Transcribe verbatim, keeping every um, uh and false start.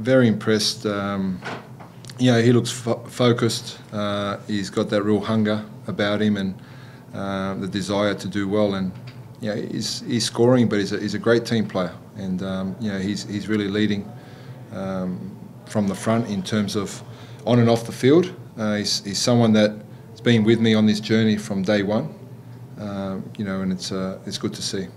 very impressed. Um, you know, he looks fo focused. Uh, he's got that real hunger about him and uh, the desire to do well. And you know, he's he's scoring, but he's a, he's a great team player. And um, you know, he's he's really leading um, from the front in terms of on and off the field. Uh, he's he's someone that's been with me on this journey from day one. Um, you know, and it's uh, it's good to see.